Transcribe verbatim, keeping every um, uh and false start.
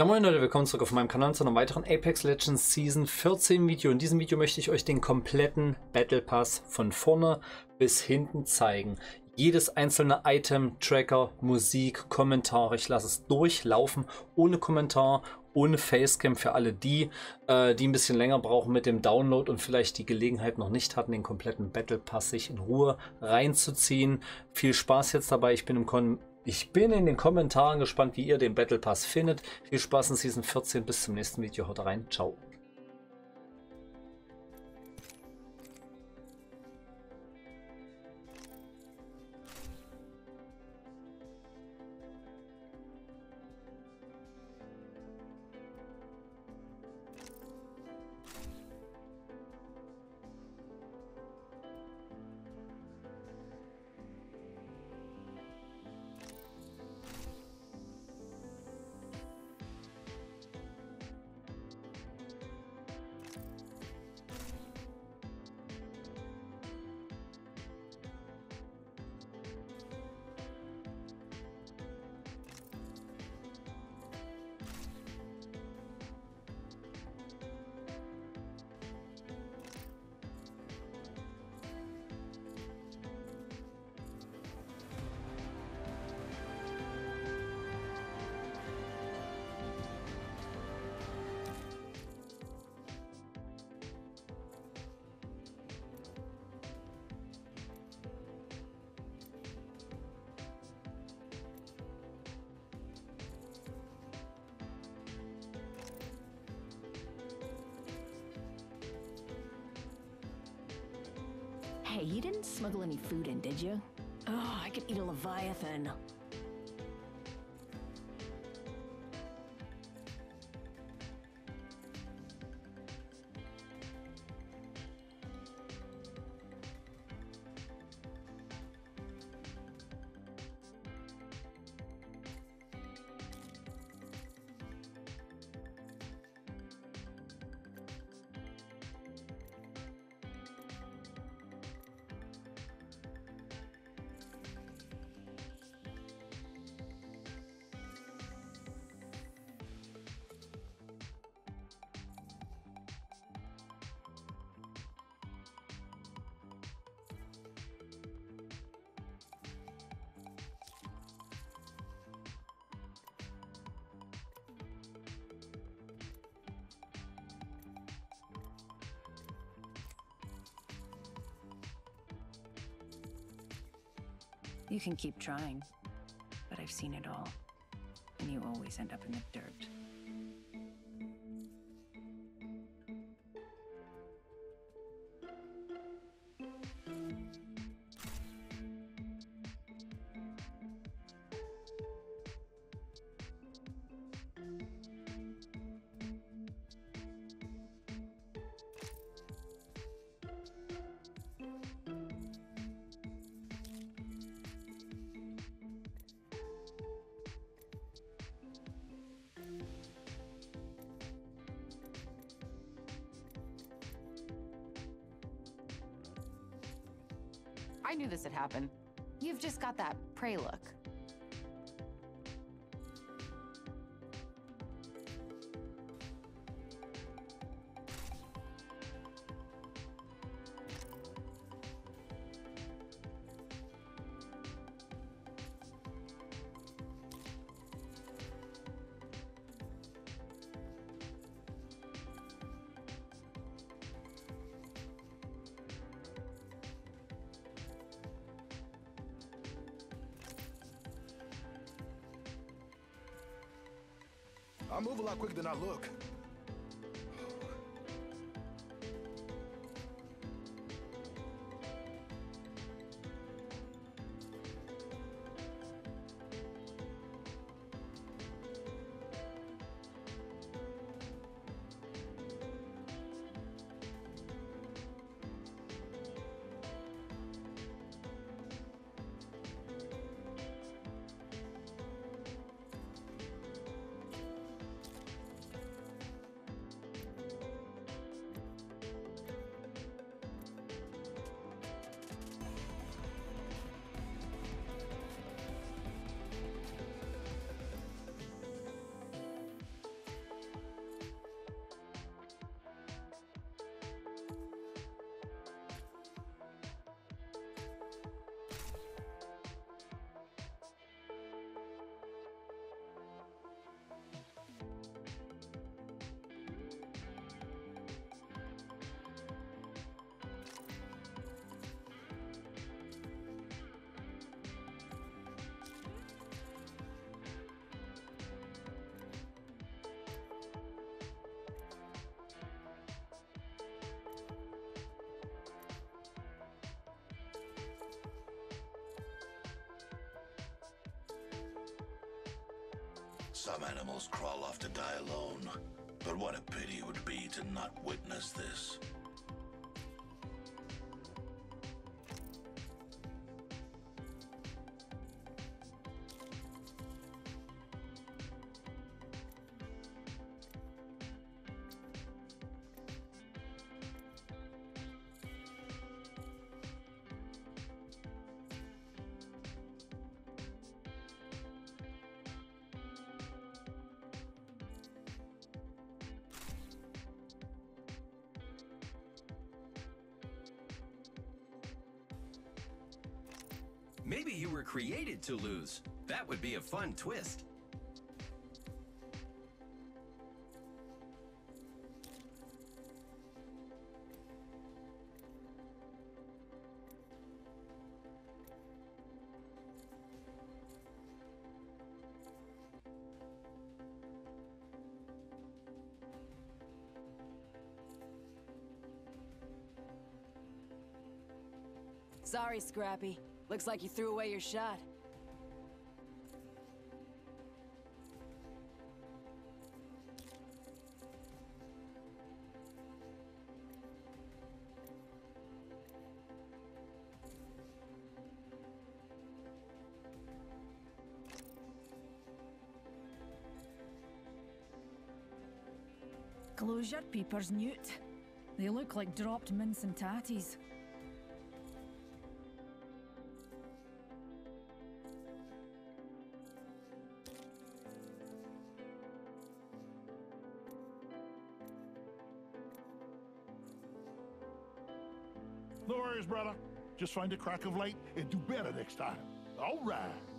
Ja moin Leute, willkommen zurück auf meinem Kanal zu einem weiteren Apex Legends Season vierzehn Video. In diesem Video möchte ich euch den kompletten Battle Pass von vorne bis hinten zeigen. Jedes einzelne Item, Tracker, Musik, Kommentare, ich lasse es durchlaufen, ohne Kommentar, ohne Facecam für alle die, äh, die ein bisschen länger brauchen mit dem Download und vielleicht die Gelegenheit noch nicht hatten, den kompletten Battle Pass sich in Ruhe reinzuziehen. Viel Spaß jetzt dabei, ich bin im Kon Ich bin in den Kommentaren gespannt, wie ihr den Battle Pass findet. Viel Spaß in Season vierzehn, bis zum nächsten Video. Haut rein, ciao. Hey, you didn't smuggle any food in, did you? Oh, I could eat a Leviathan. You can keep trying, but I've seen it all, and you always end up in the dirt. I knew this would happen. You've just got that prey look. I move a lot quicker than I look. Some animals crawl off to die alone, but what a pity it would be to not witness this. Maybe you were created to lose. That would be a fun twist. Sorry, Scrappy. Looks like you threw away your shot. Close your peepers, Newt. They look like dropped mince and tatties. No worries, brother. Just find a crack of light and do better next time. All right.